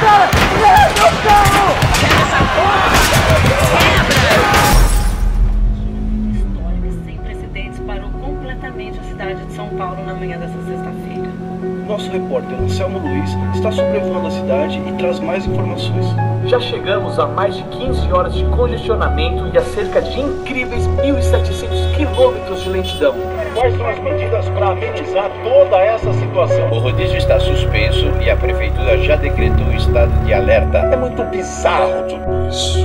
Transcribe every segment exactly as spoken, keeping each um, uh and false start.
cara! Quebra meu carro! Quebra essa porra! Quebra! Históricos sem precedentes parou completamente a cidade de São Paulo na manhã dessa sexta-feira. Nosso repórter, Selma Luiz, está sobrevoando a cidade e traz mais informações. Já chegamos a mais de quinze horas de congestionamento e a cerca de incríveis mil e setecentos quilômetros de lentidão. Quais são as medidas para amenizar toda essa situação? O rodízio está suspenso e a prefeitura já decretou o estado de alerta. É muito bizarro tudo isso.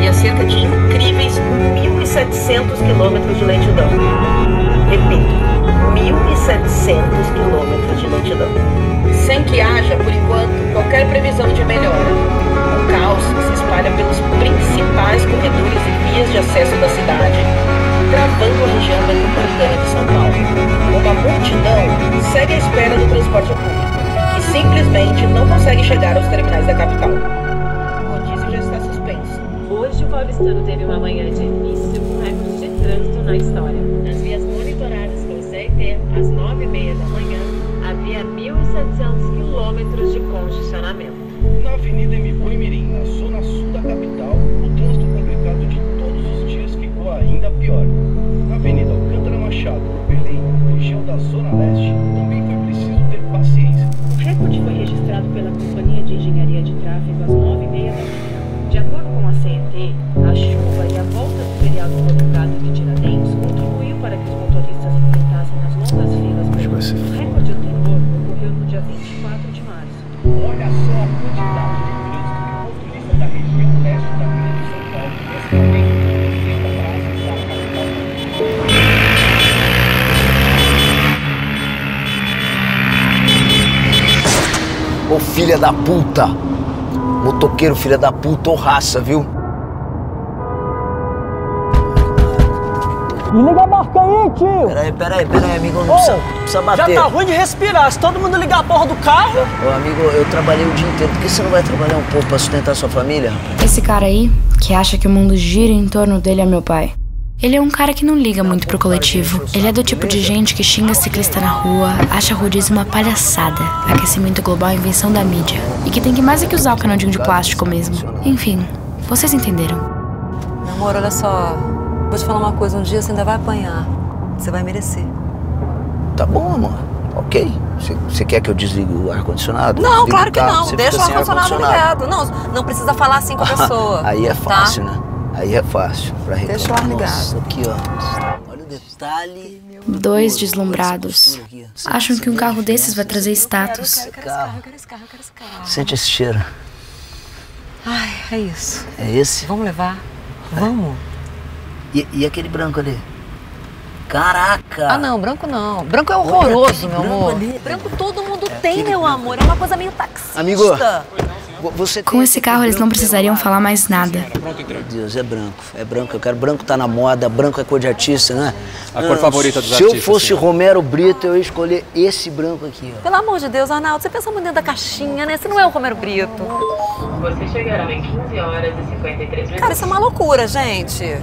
E a cerca de incríveis mil e setecentos quilômetros de lentidão. Repito, mil e setecentos quilômetros de lentidão. Sem que haja, por enquanto, qualquer previsão de melhora. O caos se espalha pelos principais corredores e vias de acesso da cidade, travando a região metropolitana de São Paulo. Uma multidão segue à espera do transporte público, que simplesmente não consegue chegar aos terminais da capital. O rodízio já está suspenso. Hoje o paulistano teve uma manhã difícil com recorde de trânsito na história. Nas vias monitoradas pelo C E T, às nove e meia da manhã, havia mil e setecentos quilômetros de congestionamento. Na Avenida M P Mirim, na zona sul da capital, o trânsito complicado de todos os dias ficou ainda pior. Na Avenida Alcântara Machado, no Belém, região da zona leste, também foi preciso ter paciência. O recorde foi registrado pela Companhia de Engenharia de Tráfego às nove e meia da manhã. De acordo com a C E T, a chuva e a volta do feriado prolongado de Tiradentes contribuiu para que os motoristas enfrentassem as longas filas pelo mundo. O recorde anterior ocorreu no dia vinte e quatro de março. Olha só a quantidade de trânsito que o motorista da região leste da Grande São Paulo recebeu em sexta-feira. Ô filha da puta! Motoqueiro, filha da puta, ô raça, viu? Desliga a barca aí, tio! Peraí, peraí, peraí, amigo, não, ô, precisa, não precisa bater. Já tá ruim de respirar, se todo mundo ligar a porra do carro... Ô, amigo, eu trabalhei o dia inteiro, por que você não vai trabalhar um pouco pra sustentar sua família? Esse cara aí, que acha que o mundo gira em torno dele, é meu pai. Ele é um cara que não liga muito pro coletivo. Ele é do tipo de gente que xinga ciclista na rua, acha rodízio uma palhaçada, aquecimento global é invenção da mídia, e que tem que mais é que usar o canudinho de plástico mesmo. Enfim, vocês entenderam. Meu amor, olha só... Vou te falar uma coisa, um dia você ainda vai apanhar. Você vai merecer. Tá bom, amor. Ok. Você quer que eu desligue o ar-condicionado? Não, claro que não. Deixa o ar-condicionado ligado. Não, não precisa falar assim com a pessoa. Aí é fácil, né? Aí é fácil. Pra reclamar. Deixa o ar ligado. Aqui, ó. Olha o detalhe. Dois deslumbrados. Acham que um carro desses vai trazer status. Eu quero esse carro, eu quero esse carro, eu quero esse carro. Sente esse cheiro. Ai, é isso. É esse? Vamos levar? Vamos. E, e aquele branco ali? Caraca! Ah, não, branco não. Branco é horroroso, meu amor. Branco todo mundo tem, meu amor. É uma coisa meio taxista. Amigo, você com esse carro eles não precisariam falar mais nada. Meu Deus, é branco. É branco, eu quero. Branco tá na moda, branco é cor de artista, né? A cor favorita dos artistas. Se eu fosse Romero Britto, eu ia escolher esse branco aqui, ó. Pelo amor de Deus, Arnaldo, você pensa muito dentro da caixinha, né? Você não é o Romero Britto. Vocês chegaram em quinze horas e cinquenta e três minutos. Cara, isso é uma loucura, gente.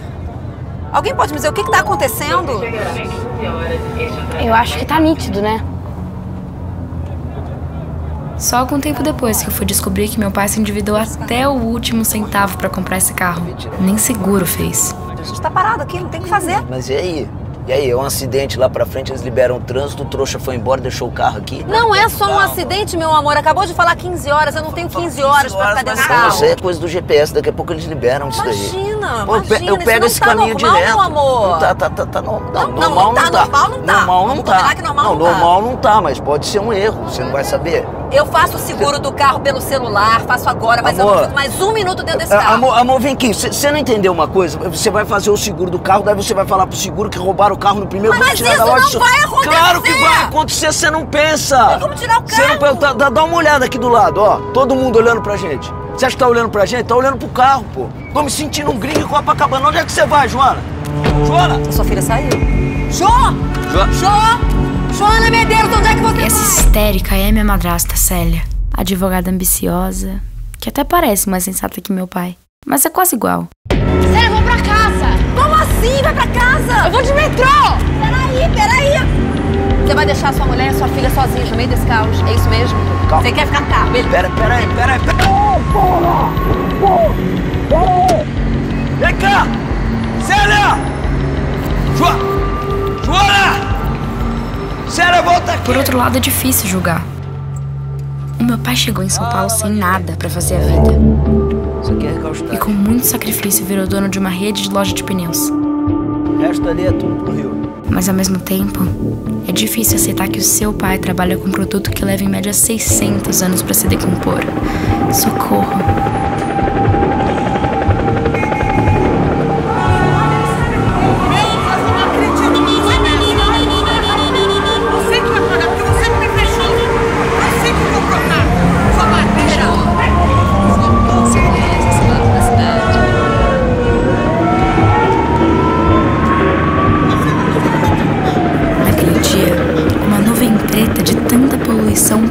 Alguém pode me dizer o que que tá acontecendo? Eu acho que tá nítido, né? Só algum tempo depois que eu fui descobrir que meu pai se endividou até o último centavo pra comprar esse carro. Nem seguro fez. A gente tá parado aqui, não tem o que fazer. Mas e aí? E aí, é um acidente lá pra frente, eles liberam o trânsito, o trouxa foi embora, deixou o carro aqui. Não é só um acidente, meu amor. Acabou de falar quinze horas, eu não tenho quinze horas pra ficar dentro do carro. Isso é coisa do G P S, daqui a pouco eles liberam isso daí. Imagina, imagina. Eu pego esse caminho direto. Não tá normal, meu amor. Tá, tá, tá, tá, normal não tá. Normal não tá. Normal não tá. Não, normal não tá, mas pode ser um erro, você não vai saber. Eu faço o seguro do carro pelo celular, faço agora, mas amor, eu não fico mais um minuto dentro desse carro. Amor, amor, vem aqui, você não entendeu uma coisa? Você vai fazer o seguro do carro, daí você vai falar pro seguro que roubaram o carro no primeiro dia. Mas isso não vai acontecer! Claro que vai acontecer, você não pensa! Tem como tirar o carro? Não, dá, dá uma olhada aqui do lado, ó, todo mundo olhando pra gente. Você acha que tá olhando pra gente? Tá olhando pro carro, pô. Tô me sentindo um gringo em Copacabana. Onde é que você vai, Joana? Joana! A sua filha saiu. Jo! Jo! Jo! Joana, Medeiros, onde é que você Essa vai? Histérica é minha madrasta, Célia. Advogada ambiciosa, que até parece mais sensata que meu pai. Mas é quase igual. Célia, vamos pra casa! Como assim? Vai pra casa! Eu vou de metrô! Peraí, peraí! Você vai deixar sua mulher e sua filha sozinha no meio desse caos? É isso mesmo? Calma. Você quer ficar no carro? Peraí, peraí, peraí, peraí. Vem cá! Célia! Jo... Joana! Célia, volta aqui! Por outro lado, é difícil julgar. O meu pai chegou em São Paulo sem nada pra fazer a vida. E com muito sacrifício virou dono de uma rede de loja de pneus. O resto ali é tudo pro Rio. Mas ao mesmo tempo, é difícil aceitar que o seu pai trabalha com um produto que leva em média seiscentos anos pra se decompor. Socorro!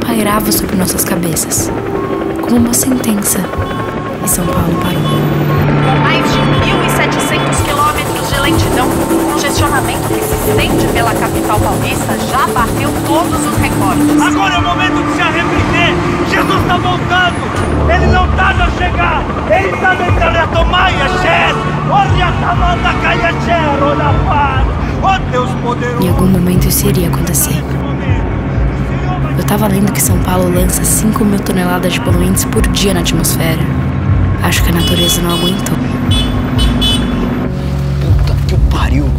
Pairava sobre nossas cabeças, como uma sentença, e São Paulo parou. Mais de mil e setecentos quilômetros de lentidão, o congestionamento que se estende pela capital paulista já bateu todos os recordes. Agora é o momento de se arrepender! Jesus está voltando! Ele não tarda a chegar! Ele está entrando a tomar e a chés! Olha a manda caia a chés! Olha a paz! Oh Deus poderoso! Em algum momento isso iria acontecer. Eu tava lendo que São Paulo lança cinco mil toneladas de poluentes por dia na atmosfera. Acho que a natureza não aguentou. Puta que pariu!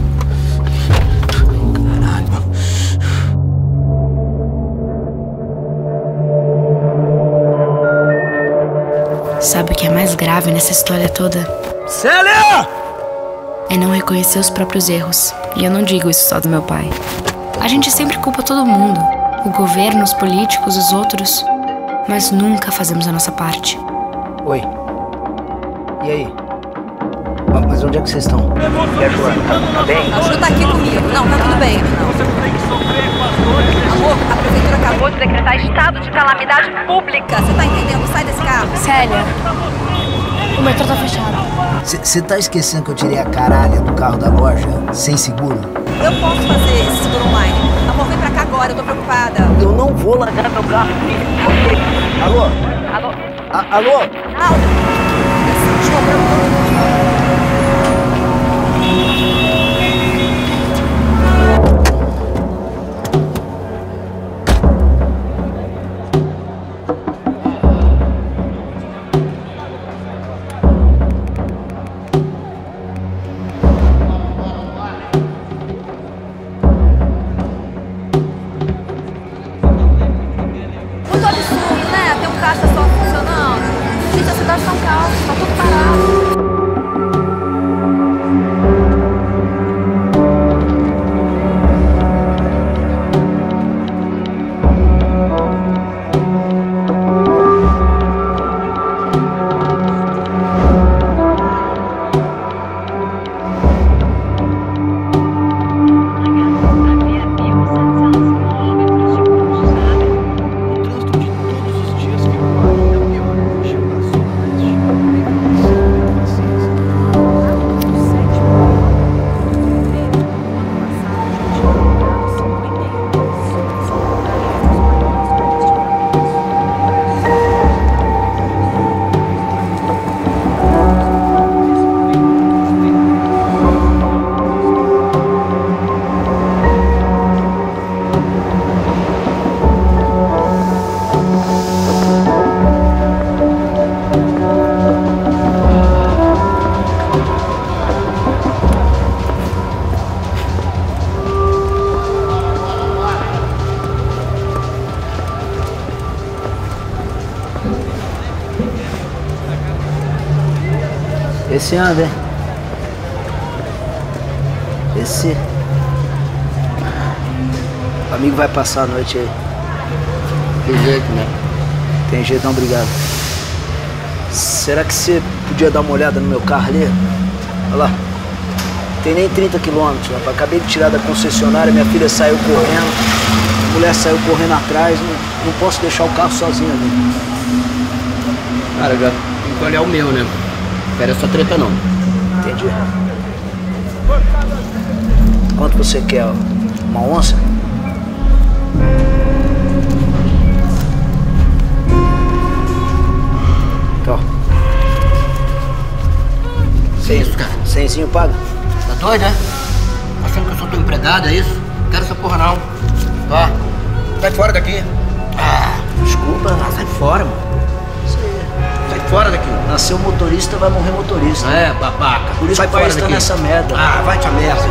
Caralho! Sabe o que é mais grave nessa história toda? Célia! É não reconhecer os próprios erros. E eu não digo isso só do meu pai. A gente sempre culpa todo mundo. O governo, os políticos, os outros. Mas nunca fazemos a nossa parte. Oi. E aí? Mas onde é que vocês estão? E agora? Tá bem? A Ju tá aqui comigo. Não, tá tudo bem. Você tem que sofrer com as dores. Amor, a prefeitura acabou de decretar estado de calamidade pública. Você tá entendendo? Sai desse carro. Célia, o metrô tá fechado. Você tá esquecendo que eu tirei a caralha do carro da loja sem seguro? Eu posso fazer esse seguro online. Amor, vem pra cá agora, eu tô preocupada. Eu não vou largar meu carro. Alô? Alô? A alô? Alô? Esse anda, hein? Esse... O amigo vai passar a noite aí. Tem jeito, né? Tem jeito, não, obrigado. Será que você podia dar uma olhada no meu carro ali? Olha lá. Tem nem trinta quilômetros, rapaz. Acabei de tirar da concessionária, minha filha saiu correndo. A mulher saiu correndo atrás. Não, não posso deixar o carro sozinho ali. Cara, já tem que olhar o meu, né? Era só treta, não. Entendi. Quanto você quer? Uma onça? Tá Ó. Que é isso, cara? Cenzinho paga. Tá doido, né? Achando que eu sou teu empregado, é isso? Não quero essa porra, não. Tá? Sai fora daqui. Ah, desculpa. Ah, sai fora, mano. Isso aí. Sai fora daqui. Nasceu motorista, vai morrer motorista. É, babaca. Por isso que o país tá nessa merda. Ah, vai te a merda.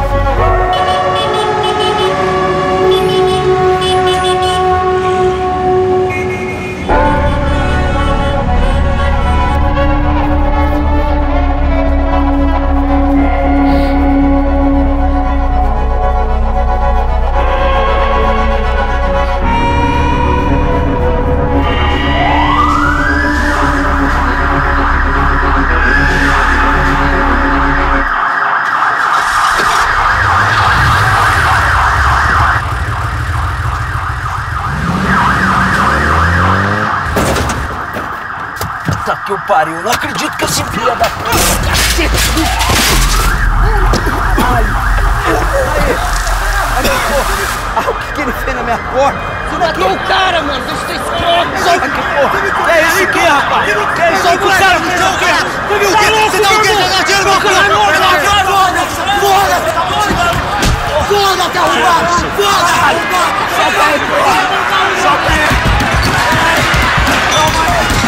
Que eu pariu, não acredito que esse filho da puta, cacete! Ai! Aí! Ah, o que que ele fez na minha porta? Você matou o cara, mano! Deixa vocês correm! Solta que porra! É isso aqui, rapaz! Solta o cara, você dá o quê? Você viu o quê? Você dá o quê? Você dá dinheiro no meu cara! Foda-se! Foda-se, arrombado! Foda-se, arrombado! Solta aí, porra! Solta aí! Calma aí!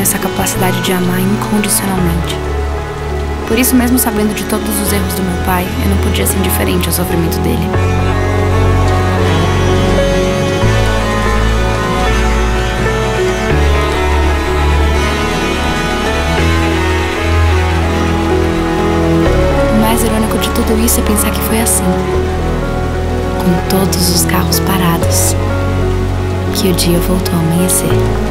Essa capacidade de amar incondicionalmente. Por isso, mesmo sabendo de todos os erros do meu pai, eu não podia ser indiferente ao sofrimento dele. O mais irônico de tudo isso é pensar que foi assim, com todos os carros parados, que o dia voltou a amanhecer.